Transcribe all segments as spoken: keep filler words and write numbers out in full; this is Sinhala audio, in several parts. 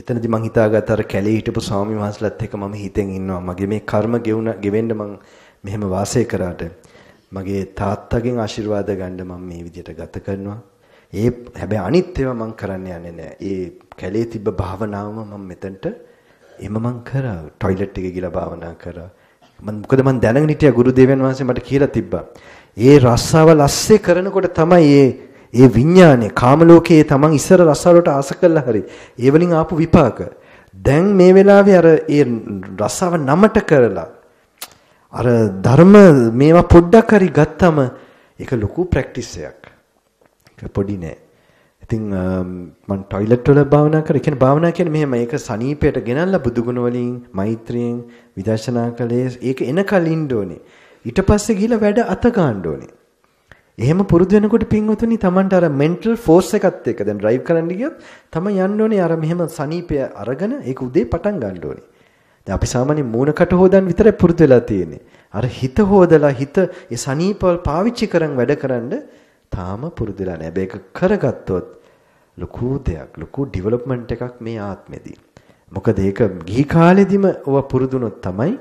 එතනදී මං හිතාගත්ත අර කැලේ හිටපු ස්වාමීන් වහන්සේලාත් එක්ක මම හිතෙන් ඉන්නවා මගේ මේ කර්ම ගෙවුන ගෙවෙන්න මං මෙහෙම වාසය කරාට මගේ තාත්තගෙන් ආශිර්වාද ගන්න මම මේ විදියට ගත කරනවා. ඒ හැබැයි අනිත් ඒවා මං කරන්න යන්නේ නැහැ. ඒ කැලේ තිබ්බ භාවනාවම මම මෙතනට එම මං කරා. টয়ලට් එකේ ගිහලා භාවනා කරා. මම මොකද මං දැනගෙන හිටියා ගුරු දේවයන් වහන්සේ මට කියලා තිබ්බා. ඒ රස්සාව ලස්සේ කරනකොට තමයි ඒ ඒ විඥානේ කාම ලෝකයේ තමන් ඉස්සර රසාවලට ආස කළා හරි ඒ වලින් ආපු විපාක දැන් මේ වෙලාවේ අර ඒ රසාව නමට කරලා අර ධර්ම මේවා පොඩ්ඩක් හරි ගත්තම ඒක ලොකු ප්‍රැක්ටිස් එකක්. ඒක පොඩි නෑ. ඉතින් මම টয়ලට් වල භාවනා කරා. ඒ කියන්නේ භාවනා කියන්නේ මෙහෙම ඒක සනීපයට ගෙනල්ලා බුදුගුණ වලින් මෛත්‍රියෙන් විදර්ශනා කළේ ඒක එන කලින් ඩෝනේ. ඊට පස්සේ ගිහලා වැඩ අත ගන්න ඕනේ. එහෙම පුරුදු වෙනකොට පින්වතුනි Tamanට අර mental force එකත් එක්ක දැන් drive කරන්න ගියොත් තමයි යන්න ඕනේ අර මෙහෙම සනීපය අරගෙන ඒක උදේ පටන් ගන්න ඕනේ. දැන් අපි සාමාන්‍යයෙන් මූණකට හොදන් විතරයි පුරුදු වෙලා තියෙන්නේ. අර හිත හොදලා හිත ඒ සනීපවල පාවිච්චි කරන් වැඩකරනද තාම පුරුදු වෙලා නැහැ. මේක කරගත්තොත් ලොකු දෙයක් ලොකු development එකක් මේ ආත්මෙදී. මොකද ඒක ගිහි කාලෙදිම ඔය පුරුදුනොත් තමයි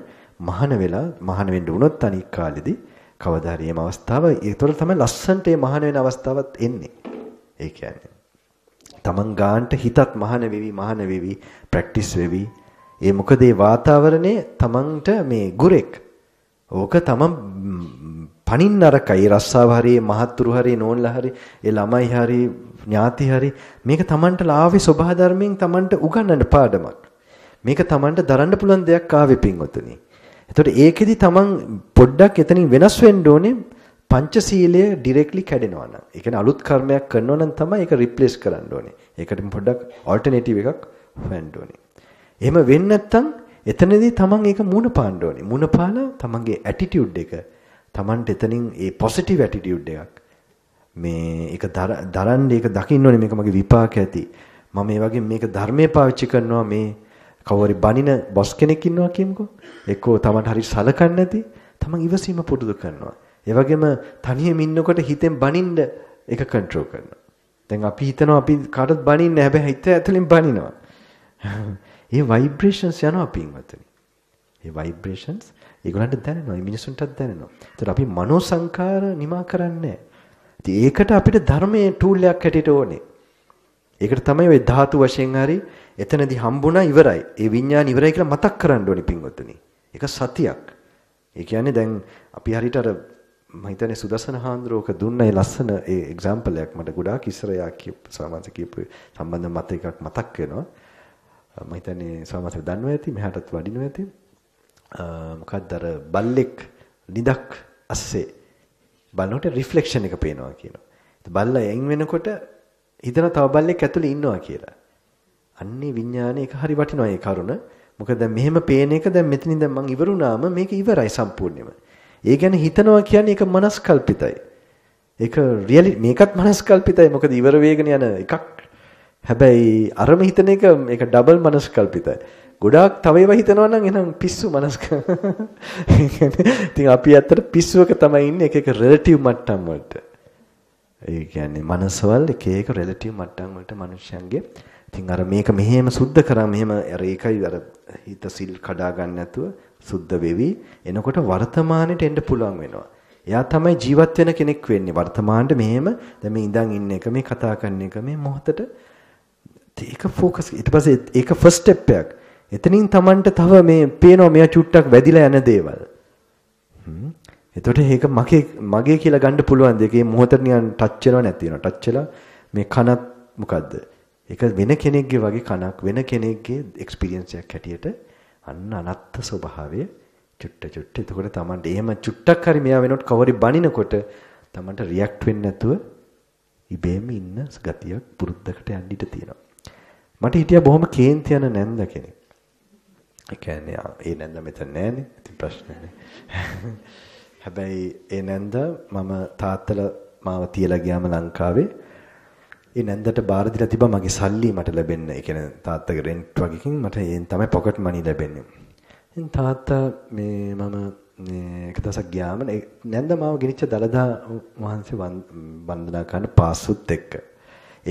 මහාන වෙලා මහාන වෙන්න උනොත් අනික් කාලෙදී කවදා හරි මේ අවස්ථාව ඒතොර තමයි ලස්සන්ට මේ මහාන වෙන අවස්ථාවත් එන්නේ. ඒ කියන්නේ තමන් ගන්නට හිතත් මහාන වෙවි මහාන වෙවි ප්‍රැක්ටිස් වෙවි. ඒ මොකද මේ වාතාවරණය තමන්ට මේ ගුරෙක්. ඕක තමන් පණින්න අරකයි රස්සාව හරි මහත්තුරු හරි නෝන්ලා හරි ඒ ළමයි හරි ඥාති හරි මේක තමන්ට ලාවේ සබහා ධර්මයෙන් තමන්ට උගන්වන්න පාඩමක්. මේක තමන්ට දරන්න පුළුවන් දෙයක් ආවේ පින්වතුනි. එතකොට ඒකෙදි තමන් පොඩ්ඩක් එතනින් වෙනස් වෙන්න ඕනේ පංචශීලය ඩිරෙක්ට්ලි කැඩෙනවා නම්. ඒ කියන්නේ අලුත් කර්මයක් කරනවා නම් තමයි ඒක රිප්ලේස් කරන්න ඕනේ. ඒකට පොඩ්ඩක් ඕල්ටර්නේටිව් එකක් හොයන්න ඕනේ. එහෙම වෙන්නේ නැත්නම් එතනදී තමන් ඒක මූණ පාන්න ඕනේ. මූණ පාලා තමන්ගේ ඇටිටියුඩ් එක තමන්ට එතනින් ඒ පොසිටිව් ඇටිටියුඩ් එකක් මේ ඒක දරන්න ඒක දකින්න ඕනේ මේක මගේ විපාක ඇති. මම මේ වගේ මේක ධර්මයේ පාවිච්චි කරනවා මේ කවරි බණින බොස් කෙනෙක් ඉන්නවා කියමුකෝ. එක්කෝ තමන් හරි සලකන්නේ නැති තමන් ඉවසීම පුරුදු කරනවා. ඒ වගේම තනියම ඉන්නකොට හිතෙන් බණින්න ඒක කන්ට්‍රෝල් කරනවා. දැන් අපි හිතනවා අපි කාටවත් බණින්නේ නැහැ හැබැයි හිත ඇතුලෙන් බණිනවා. ඒ ভাইබ්‍රේෂන්ස් යනවා පින්වතුනි. ඒ ভাইබ්‍රේෂන්ස් ඒගොල්ලන්ට දැනෙනවා. ඒ මිනිසුන්ටත් දැනෙනවා. ඒතර අපි මනෝ සංකාර නිමා කරන්නේ නැහැ. ඒකට අපිට ධර්මයේ ටූල් එකක් හැටියට ඕනේ. ඒකට තමයි ওই ධාතු වශයෙන් හරි එතනදී හම්බුණා ඉවරයි. ඒ විඥාන ඉවරයි කියලා මතක් කරන්න ඕනේ පින්වත්නි. ඒක සතියක්. ඒ කියන්නේ දැන් අපි හරියට අර මම හිතන්නේ සුදසන හාන්දරෝක දුන්න ඒ ලස්සන ඒ එක්සැම්පල් එකක් මට ගොඩාක් ඉස්සරයා කියපු සාමාන්‍ය කියපු සම්බන්ධ මත එකක් මතක් වෙනවා. මම හිතන්නේ සාමාන්‍යයෙන් දන්නවා ඇති මෙහාටත් වඩිනවා ඇති. මොකක්ද අර බල්ලෙක් නිදක් අස්සේ බලනකොට රිෆ්ලෙක්ෂන් එක පේනවා කියනවා. ඒත් බල්ලා එන් වෙනකොට හිතන තව බල්ලෙක් ඇතුලේ ඉන්නවා කියලා. අන්නේ විඥානේ එක හරි වටිනවා ඒ කරුණ. මොකද දැන් මෙහෙම පේන එක දැන් මෙතනින් දැන් මං ඉවරුණාම මේක ඉවරයි සම්පූර්ණයෙන්ම. ඒ කියන්නේ හිතනවා කියන්නේ ඒක මනස්කල්පිතයි. ඒක රියලි මේකත් මනස්කල්පිතයි. මොකද ඉවර වේගන යන එකක්. හැබැයි අරම හිතන එක මේක ඩබල් මනස්කල්පිතයි. ගොඩාක් තව ඒවා හිතනවා නම් එහෙනම් පිස්සු මනස්ක. ඒ කියන්නේ ඉතින් අපි ඇත්තට පිස්සුවක තමයි ඉන්නේ එක එක රිලටිව් මට්ටම් වලට. ඒ කියන්නේ මනසවල එක එක රිලටිව් මට්ටම් වලට මිනිස්යන්ගේ ඉතින් අර මේක මෙහෙම සුද්ධ කරා මෙහෙම අර ඒකයි අර හිත සිල් කඩා ගන්න නැතුව සුද්ධ වෙවි එනකොට වර්තමානෙට එන්න පුළුවන් වෙනවා. එයා තමයි ජීවත් වෙන කෙනෙක් වෙන්නේ වර්තමානෙට මෙහෙම දැන් මේ ඉඳන් ඉන්න එක මේ කතා කරන එක මේ මොහොතට ඒක ફોකස් ඊට පස්සේ ඒක ෆස්ට් ස්ටෙප් එකක්. එතනින් Tamanට තව මේ පේනවා මෙයා චුට්ටක් වැදිලා යන දේවල්. හ්ම්. එතකොට මේක මගේ මගේ කියලා ගන්න පුළුවන් දෙක. මේ මොහොතට නිකන් ටච් වෙනවා නැති වෙනවා. ටච් වෙලා මේ කනත් මොකද්ද? ඒක වෙන කෙනෙක්ගේ වගේ කනක් වෙන කෙනෙක්ගේ එක්ස්පීරියන්ස් එකක් හැටියට අන්න අනත්ත් ස්වභාවය චුට්ට චුට්ට. එතකොට Tamanට එහෙම චුට්ටක් හරි මෙයා වෙනකොට කවරි බනිනකොට Tamanට රියැක්ට් වෙන්නේ නැතුව ඉබේම ඉන්න ගතියක් පුරුද්දකට යන්න ඉඩ තියෙනවා. මට හිටියා බොහොම කේන්ති යන නැන්ද කෙනෙක්. ඒ කියන්නේ ඒ නැන්ද මෙතන නැහනේ. ඉතින් ප්‍රශ්නේ නැහැ. හැබැයි ඒ නැන්ද මම තාත්තලා මාව තියලා ගියාම ලංකාවේ. ඒ නැන්දට බාර දීලා තිබ්බා මගේ සල්ලි මට ලැබෙන්න. ඒ කියන්නේ තාත්තගේ රෙන්ට් වගේකින් මට ඒෙන් තමයි පොකට් මනි ලැබෙන්නේ. ඉතින් තාත්තා මේ මම මේ එක දවසක් ගියාම නැන්ද මාව ගෙනිච්ච දලදා වහන්සේ වන්දනා කරන පාසුත් එක්ක.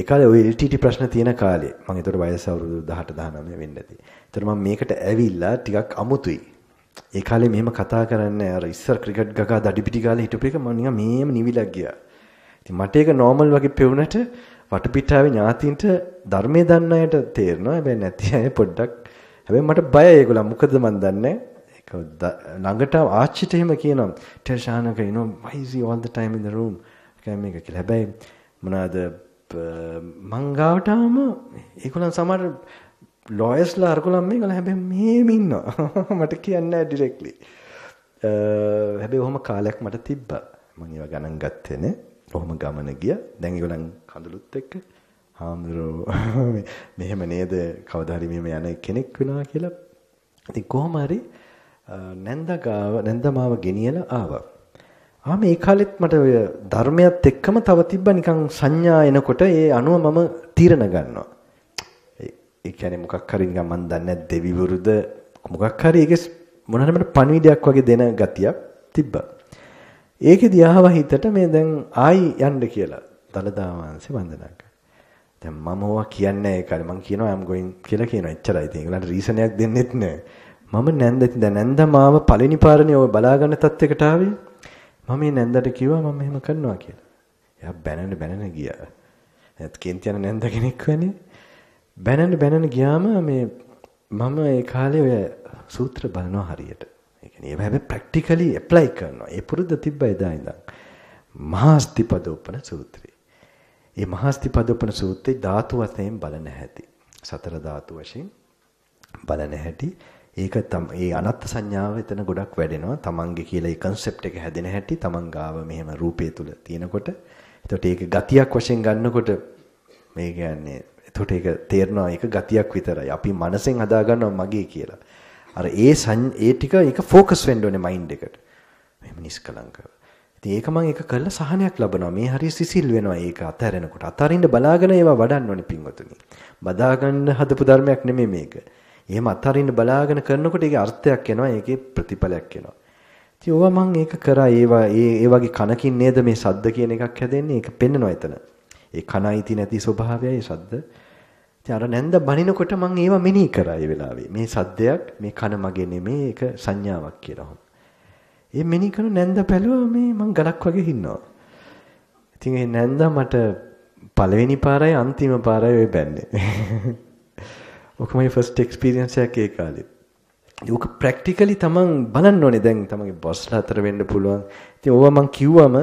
ඒ කාලේ ඔය එල් ටී ටී ප්‍රශ්න තියෙන කාලේ මම ඒතකොට වයස අවුරුදු දහට දහනවය වෙන්න ඇති. ඒතර මම මේකට ඇවිල්ලා ටිකක් අමුතුයි. ඒ කාලේ මෙහෙම කතා කරන්නේ අර ඉස්සර ක්‍රිකට් ගගා දඩිපිටි ගාලා හිටපු එක මම නිකන් මෙහෙම නිවිලා ගියා. ඉතින් මට ඒක නෝමල් වගේ පෙවුනට වටපිටාවේ ඥාතින්ට ධර්මයේ දන්න අයට තේරෙනවා. හැබැයි නැති අය පොඩ්ඩක් හැබැයි මට බයයි ඒගොල්ලන්. මොකද මන් දන්නේ ඒක ළඟට ආච්චිට එහෙම කියනවා. ටර්ෂානක you know why is he all the time in the room? කැම එක කියලා. හැබැයි මොනවාද මංගාවටම ඒගොල්ලන් සමහර ලොයස්ලා අරගොල්ලන් මේගොල්ලන් හැබැයි මෙහෙම ඉන්නවා. මට කියන්නේ නැහැ ඩිරෙක්ට්ලි. හැබැයි ඔහොම කාලයක් මට තිබ්බා. මම ඒවා ගණන් ගත්තේ නේ. ඔහොම ගමන ගියා. දැන් ඒගොල්ලන් කඳුළුත් එක්ක හාමුදුරුවෝ මෙහෙම නේද කවදා හරි මෙහෙම යන කෙනෙක් වෙනවා කියලා. ඉතින් කොහොම හරි නැන්දගාව නැන්දමාව ගෙනියලා ආවා. ආ මේ කාලෙත් මට ඔය ධර්මයත් එක්කම තව තිබ්බා නිකන් සංඥා එනකොට ඒ අනුව මම තීරණ ගන්නවා. ඒ කියන්නේ මොකක් හරි නිකන් මන් දන්නේ නැද්ද දෙවිවරුද මොකක් හරි ඒකේ මොන හරි මට පණිවිඩයක් වගේ දෙන ගතියක් තිබ්බා. ඒකෙදී ආවා හිතට මේ දැන් ආයි යන්න කියලා දලදා වහන්සේ වන්දනා කරා. දැන් මම ඕවා කියන්නේ නැහැ. ඒ කාලේ මම කියනවා I'm going කියලා කියනවා. එච්චරයි. ඉතින් ඒගොල්ලන්ට රීසන් එකක් දෙන්නෙත් නැහැ. මම නැන්ද ඉතින් දැන් නැන්ද මාව පළවෙනි පාරණිය ඔය බලා ගන්න තත්යකට ආවේ. මම මේ නැන්දට කිව්වා මම මෙහෙම කරනවා කියලා. එයා බැනන බැනන ගියා. ඒත් කේන්ති යන නැන්ද කෙනෙක් වෙන්නේ. බැනන බැනන ගියාම මේ මම ඒ කාලේ ඔය සූත්‍ර බලනවා හරියට. ඒ කියන්නේ ඒව හැබැයි ප්‍රැක්ටිකලි ඇප්ලයි කරනවා. ඒ පුරුද්ද තිබ්බා එදා ඉඳන්. මහාස්තිපදෝපන සූත්‍රය. ඒ මහාස්තිපදෝපන සූත්‍රය ධාතු වශයෙන් බලන හැටි. සතර ධාතු වශයෙන් බලන හැටි. ඒක තමයි ඒ අනත් සංඥාව එතන ගොඩක් වැඩෙනවා. තමන්ගේ කියලා ඒ concept එක හැදෙන හැටි තමන් ගාව මෙහෙම රූපය තුල තියෙනකොට. එතකොට ඒක ගතියක් වශයෙන් ගන්නකොට මේ කියන්නේ එතකොට ඒක තේරෙනවා ඒක ගතියක් විතරයි. අපි මනසෙන් හදා ගන්නවා මගේ කියලා. අර ඒ ඒ ටික ඒක focus වෙන්න ඕනේ mind එකට. මෙහෙම නිස්කලංකව. ඉතින් ඒක මම ඒක කරලා සහනයක් ලබනවා. මේ හරිය සිසිල් වෙනවා. ඒක අතහැරෙනකොට අතරින්ද බලාගෙන ඒවා වඩන්න ඕනේ පින්වතුනි. බදා ගන්න හදපු ධර්මයක් නෙමෙයි මේක. එහෙම අතරින්ද බලාගෙන කරනකොට ඒකේ අර්ථයක් එනවා. ඒකේ ප්‍රතිඵලයක් එනවා. ඉතින් ඕවා මම ඒක කරා. ඒවා ඒ වගේ කනකින් නේද මේ ශබ්ද කියන එකක් හැදෙන්නේ. ඒක පෙන්නනවා එතන. ඒ කණයි තියෙන ඇති ස්වභාවයයි ඒ ශබ්ද. ඉතින් අර නැන්ද බනිනකොට මම ඒවා මෙනෙහි කරා ඒ වෙලාවේ. මේ ශබ්දයක් මේ කන මගේ නෙමෙයි. ඒක සංඥාවක් කියලා. ඒ මිනිකන නැන්ද පැලුවා මේ මං ගලක් වගේ හින්නවා. ඉතින් ඒ නැන්දා මට පළවෙනි පාරයි අන්තිම පාරයි ඔය බැන්නේ. ඔකමයි ෆස්ට් එක්ස්පීරියන්ස් එක ඒ කාලේ. ඒක ප්‍රැක්ටිකලි තමන් බලන්න ඕනේ. දැන් තමන්ගේ බොස්ලා අතර වෙන්න පුළුවන්. ඉතින් ඕවා මං කිව්වම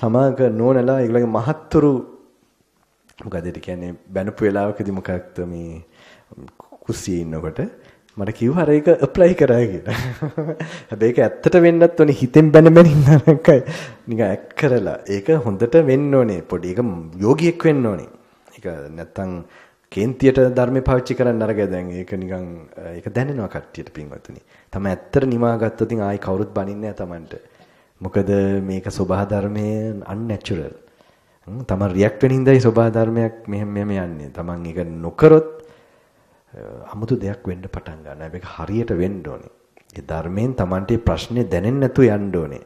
සමාජ නෝනලා ඒගොල්ලගේ මහත්තුරු මොකද ඒ කියන්නේ බැනපු වෙලාවකදී මොකක්ද මේ කුස්සියේ ඉන්නකොට මට කිව්වා අර ඒක ඇප්ලයි කරා කියලා. හැබැයි ඒක ඇත්තට වෙන්නත් ඕනේ හිතෙන් බැන බැන ඉන්න නැකයි. නිකන් ඇක් කරලා. ඒක හොඳට වෙන්න ඕනේ. පොඩි ඒක යෝගියෙක් වෙන්න ඕනේ. ඒක නැත්තම් කේන්තියට ධර්මේ පාවිච්චි කරන්න අරගෙන දැන් ඒක නිකන් ඒක දැනෙනවා කට්ටියට පින්වතුනි. තමයි ඇත්තට නිවා ගත්තොත් ඉතින් ආයි කවුරුත් බනින්නේ නැහැ Tamanට. මොකද මේක සබහා ධර්මයේ unnatural. Taman react වෙන හින්දායි සබහා ධර්මයක් මෙහෙම මෙහෙම යන්නේ. Taman ඒක නොකරොත් අමුතු දෙයක් වෙන්න පටන් ගන්නවා. මේක හරියට වෙන්න ඕනේ. ඒ ධර්මයෙන් Tamante ප්‍රශ්නේ දැනෙන්නේ නැතු යන්න ඕනේ.